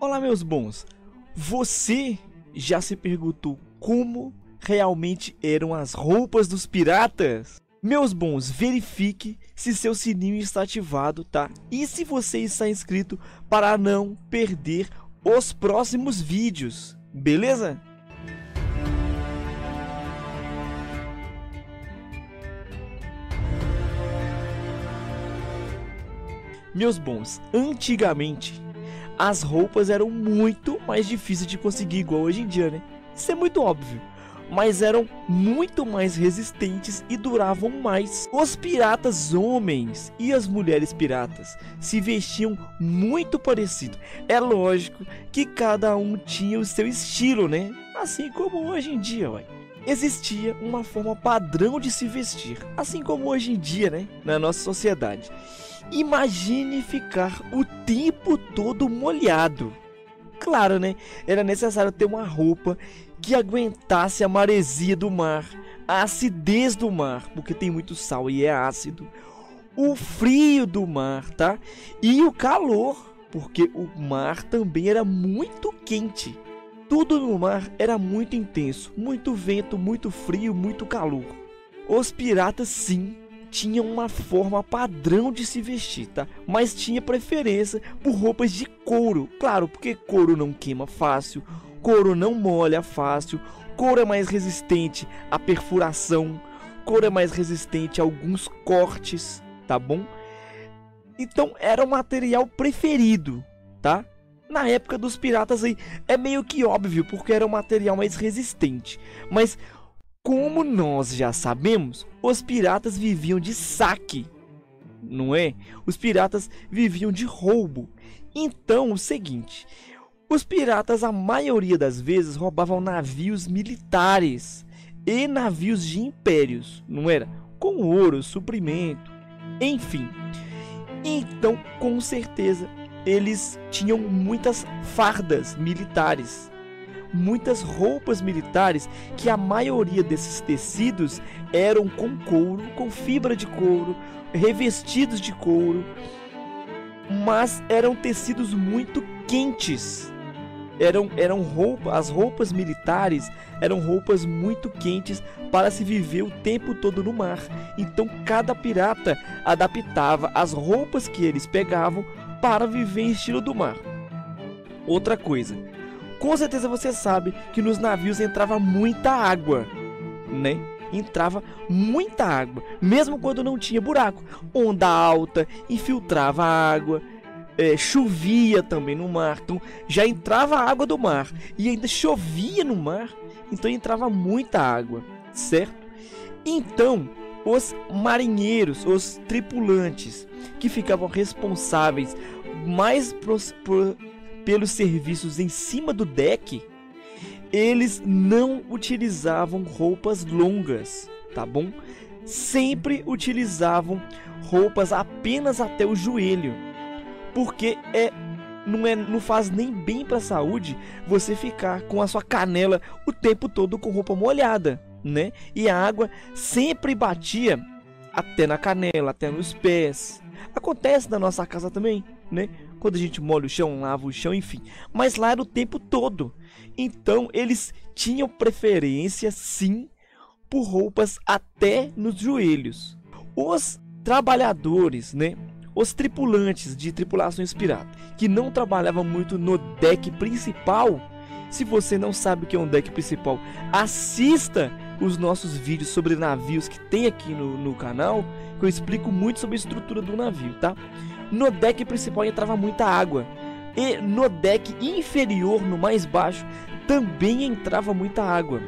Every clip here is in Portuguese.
Olá, meus bons, você já se perguntou como realmente eram as roupas dos piratas? Meus bons, verifique se seu sininho está ativado, tá? E se você está inscrito para não perder os próximos vídeos, beleza? Meus bons, antigamente as roupas eram muito mais difíceis de conseguir igual hoje em dia, né? Isso é muito óbvio. Mas eram muito mais resistentes e duravam mais. Os piratas homens e as mulheres piratas se vestiam muito parecido. É lógico que cada um tinha o seu estilo, né? Assim como hoje em dia, ué. Existia uma forma padrão de se vestir, assim como hoje em dia, né? Na nossa sociedade. Imagine ficar o tempo todo molhado. Claro, né? Era necessário ter uma roupa que aguentasse a maresia do mar, a acidez do mar, porque tem muito sal e é ácido, o frio do mar, tá? E o calor, porque o mar também era muito quente. Tudo no mar era muito intenso, muito vento, muito frio, muito calor. Os piratas, sim, tinha uma forma padrão de se vestir, tá? Mas tinha preferência por roupas de couro. Claro, porque couro não queima fácil, couro não molha fácil, couro é mais resistente à perfuração, couro é mais resistente a alguns cortes, tá bom? Então era o material preferido, tá? Na época dos piratas aí é meio que óbvio, porque era o material mais resistente. Mas como nós já sabemos, os piratas viviam de saque, não é? Os piratas viviam de roubo. Então, o seguinte, os piratas, a maioria das vezes, roubavam navios militares e navios de impérios, não era? Com ouro, suprimento, enfim. Então, com certeza, eles tinham muitas fardas militares, muitas roupas militares, que a maioria desses tecidos eram com couro, com fibra de couro, revestidos de couro, mas eram tecidos muito quentes. As roupas militares eram roupas muito quentes para se viver o tempo todo no mar. Então cada pirata adaptava as roupas que eles pegavam para viver em estilo do mar. Outra coisa, com certeza você sabe que nos navios entrava muita água, né? Entrava muita água, mesmo quando não tinha buraco. Onda alta infiltrava a água, chovia também no mar, então já entrava a água do mar e ainda chovia no mar, então entrava muita água, certo? Então os marinheiros, os tripulantes que ficavam responsáveis mais pelos serviços em cima do deck, eles não utilizavam roupas longas, tá bom? Sempre utilizavam roupas apenas até o joelho, porque não faz nem bem para a saúde você ficar com a sua canela o tempo todo com roupa molhada, né? E a água sempre batia até na canela, até nos pés. Acontece na nossa casa também, né? Quando a gente molha o chão, lava o chão, enfim. Mas lá era o tempo todo. Então eles tinham preferência, sim, por roupas até nos joelhos. Os trabalhadores, né? Os tripulantes de tripulações pirata, que não trabalhavam muito no deck principal. Se você não sabe o que é um deck principal, assista os nossos vídeos sobre navios que tem aqui no canal, que eu explico muito sobre a estrutura do navio, tá? No deck principal entrava muita água, e no deck inferior, no mais baixo, também entrava muita água.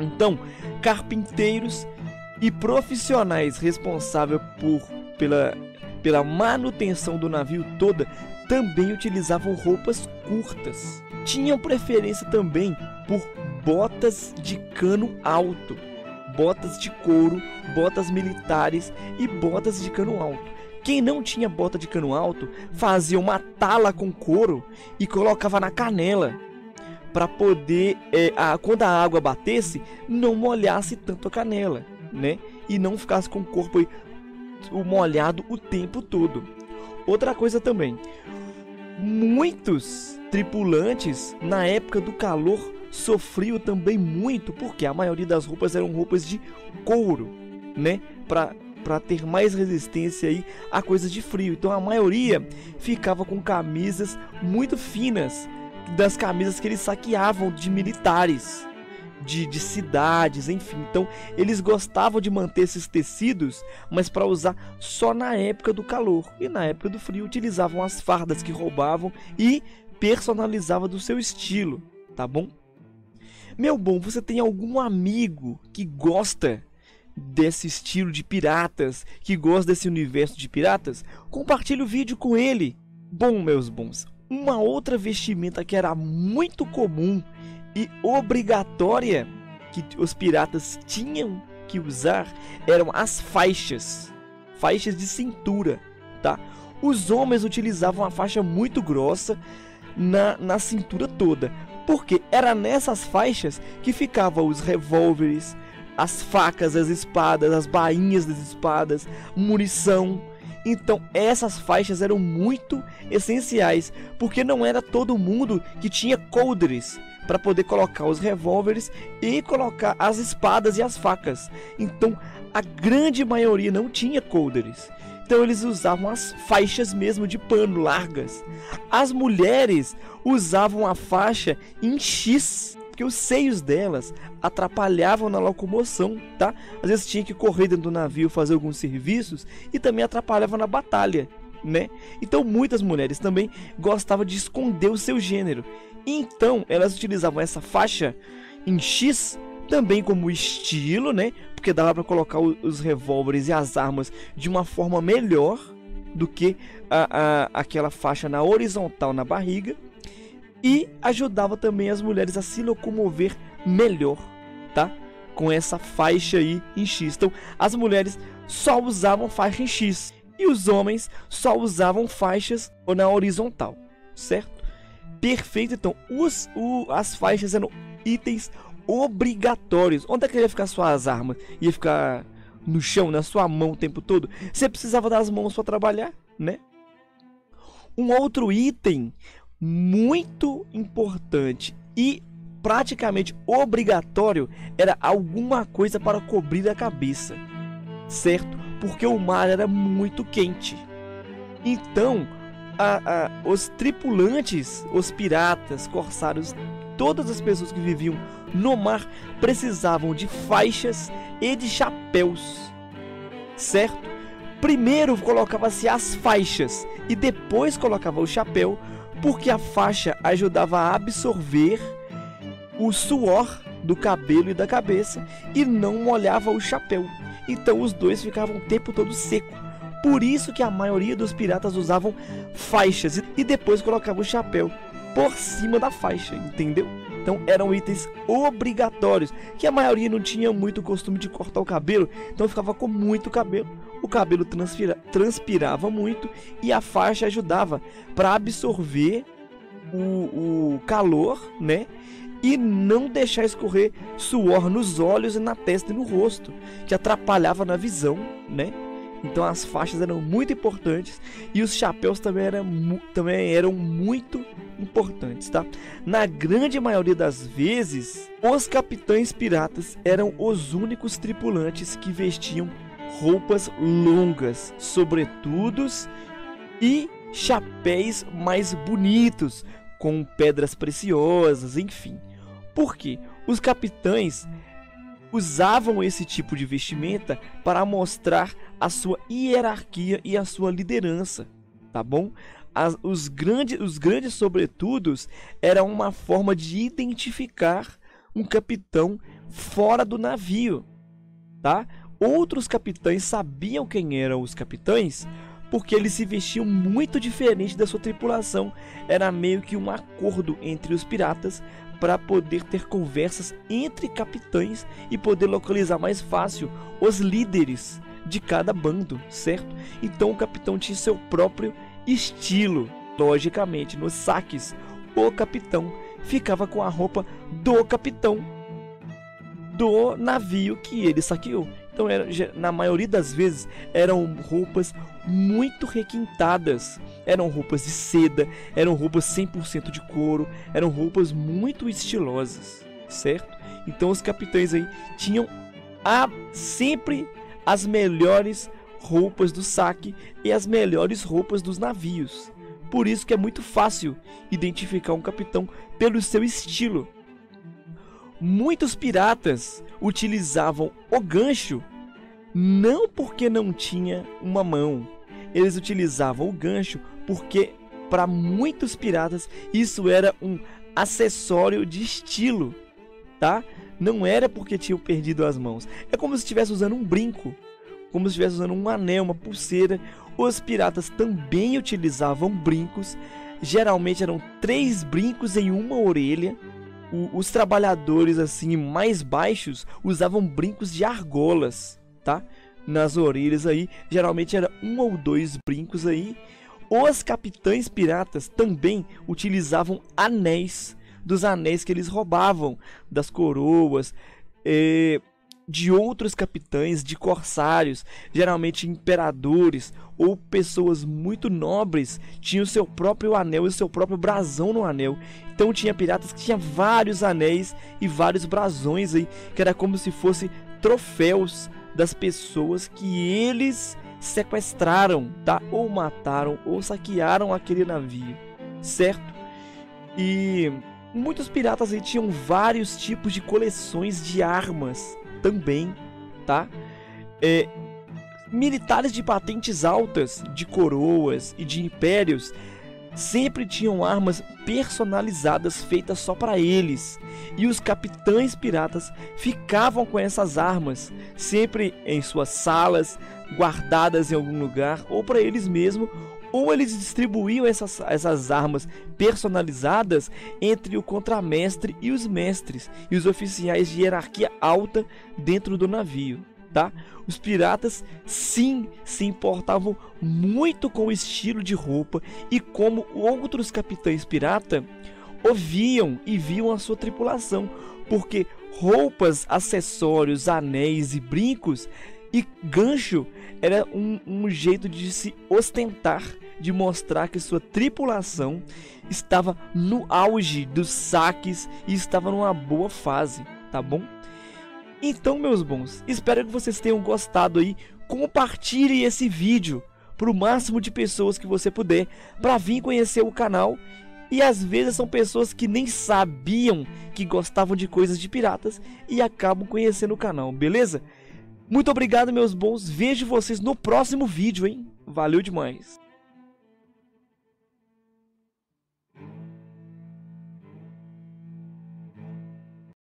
Então, carpinteiros e profissionais responsáveis pela manutenção do navio toda também utilizavam roupas curtas. Tinham preferência também por botas de cano alto, botas de couro, botas militares e botas de cano alto. Quem não tinha bota de cano alto fazia uma tala com couro e colocava na canela para poder, quando a água batesse, não molhasse tanto a canela, né? E não ficasse com o corpo molhado o tempo todo. Outra coisa também, Muitos tripulantes, na época do calor, sofriam também muito, porque a maioria das roupas eram roupas de couro, né? Para ter mais resistência aí a coisas de frio. Então a maioria ficava com camisas muito finas, das camisas que eles saqueavam de militares, de cidades, enfim. Então eles gostavam de manter esses tecidos, mas para usar só na época do calor, e na época do frio utilizavam as fardas que roubavam e personalizavam do seu estilo, tá bom? Meu bom, você tem algum amigo que gosta desse estilo de piratas, que gosta desse universo de piratas? Compartilhe o vídeo com ele. Bom, meus bons, uma outra vestimenta que era muito comum e obrigatória que os piratas tinham que usar eram as faixas de cintura, tá? Os homens utilizavam uma faixa muito grossa na cintura toda, porque era nessas faixas que ficavam os revólveres, as facas, as espadas, as bainhas das espadas, munição. Então essas faixas eram muito essenciais, porque não era todo mundo que tinha coldres para poder colocar os revólveres e colocar as espadas e as facas. Então a grande maioria não tinha coldres, então eles usavam as faixas mesmo de pano largas. As mulheres usavam a faixa em X, porque os seios delas atrapalhavam na locomoção, tá? Às vezes tinha que correr dentro do navio, fazer alguns serviços, e também atrapalhava na batalha, né? Então muitas mulheres também gostavam de esconder o seu gênero, então elas utilizavam essa faixa em X também como estilo, né? Porque dava para colocar os revólveres e as armas de uma forma melhor do que aquela faixa na horizontal na barriga. E ajudava também as mulheres a se locomover melhor, tá? Com essa faixa aí em X. Então, as mulheres só usavam faixa em X e os homens só usavam faixas na horizontal, certo? Perfeito. Então, as faixas eram itens obrigatórios. Onde é que ia ficar suas armas? Ia ficar no chão, na sua mão o tempo todo? Você precisava das mãos para trabalhar, né? Um outro item muito importante e praticamente obrigatório era alguma coisa para cobrir a cabeça, certo? Porque o mar era muito quente. Então os tripulantes, os piratas, corsários, todas as pessoas que viviam no mar precisavam de faixas e de chapéus, certo? Primeiro colocava-se as faixas e depois colocava o chapéu, porque a faixa ajudava a absorver o suor do cabelo e da cabeça e não molhava o chapéu. Então os dois ficavam o tempo todo seco. Por isso que a maioria dos piratas usavam faixas e depois colocava o chapéu por cima da faixa, entendeu? Então eram itens obrigatórios, que a maioria não tinha muito costume de cortar o cabelo, então ficava com muito cabelo. O cabelo transpirava muito e a faixa ajudava para absorver o calor, né? E não deixar escorrer suor nos olhos e na testa e no rosto, que atrapalhava na visão, né? Então as faixas eram muito importantes e os chapéus também eram muito importantes, tá? Na grande maioria das vezes, os capitães piratas eram os únicos tripulantes que vestiam roupas longas, sobretudos e chapéus mais bonitos, com pedras preciosas, enfim. Por quê? Os capitães usavam esse tipo de vestimenta para mostrar a sua hierarquia e a sua liderança, tá bom? Os grandes sobretudos eram uma forma de identificar um capitão fora do navio, tá? Outros capitães sabiam quem eram os capitães porque eles se vestiam muito diferente da sua tripulação. Era meio que um acordo entre os piratas para poder ter conversas entre capitães e poder localizar mais fácil os líderes de cada bando, certo? Então o capitão tinha seu próprio estilo. Logicamente, nos saques, o capitão ficava com a roupa do capitão do navio que ele saqueou. Então, na maioria das vezes, eram roupas muito requintadas, eram roupas de seda, eram roupas 100% de couro, eram roupas muito estilosas, certo? Então os capitães aí tinham sempre as melhores roupas do saque e as melhores roupas dos navios. Por isso que é muito fácil identificar um capitão pelo seu estilo. Muitos piratas utilizavam o gancho não porque não tinha uma mão. Eles utilizavam o gancho porque para muitos piratas isso era um acessório de estilo, tá? Não era porque tinham perdido as mãos. É como se estivesse usando um brinco, como se estivesse usando um anel, uma pulseira. Os piratas também utilizavam brincos. Geralmente eram 3 brincos em uma orelha. Os trabalhadores assim mais baixos usavam brincos de argolas, tá? Nas orelhas aí, geralmente era 1 ou 2 brincos aí. Os capitães piratas também utilizavam anéis, dos anéis que eles roubavam das coroas, de outros capitães, de corsários, geralmente imperadores ou pessoas muito nobres tinham seu próprio anel e seu próprio brasão no anel. Então tinha piratas que tinha vários anéis e vários brasões aí, que era como se fossem troféus das pessoas que eles sequestraram, tá? Ou mataram ou saquearam aquele navio, certo? E muitos piratas aí tinham vários tipos de coleções de armas também, tá? Militares de patentes altas, de coroas e de impérios, sempre tinham armas personalizadas feitas só para eles. E os capitães piratas ficavam com essas armas, sempre em suas salas, guardadas em algum lugar, ou para eles mesmos, ou eles distribuíam essas armas personalizadas entre o contramestre e os mestres e os oficiais de hierarquia alta dentro do navio, tá? Os piratas sim se importavam muito com o estilo de roupa e como outros capitães pirata ouviam e viam a sua tripulação, porque roupas, acessórios, anéis e brincos e gancho era um jeito de se ostentar, de mostrar que sua tripulação estava no auge dos saques e estava numa boa fase, tá bom? Então, meus bons, espero que vocês tenham gostado aí. Compartilhe esse vídeo para o máximo de pessoas que você puder, para vir conhecer o canal. E às vezes são pessoas que nem sabiam que gostavam de coisas de piratas e acabam conhecendo o canal, beleza? Muito obrigado, meus bons. Vejo vocês no próximo vídeo, hein? Valeu demais.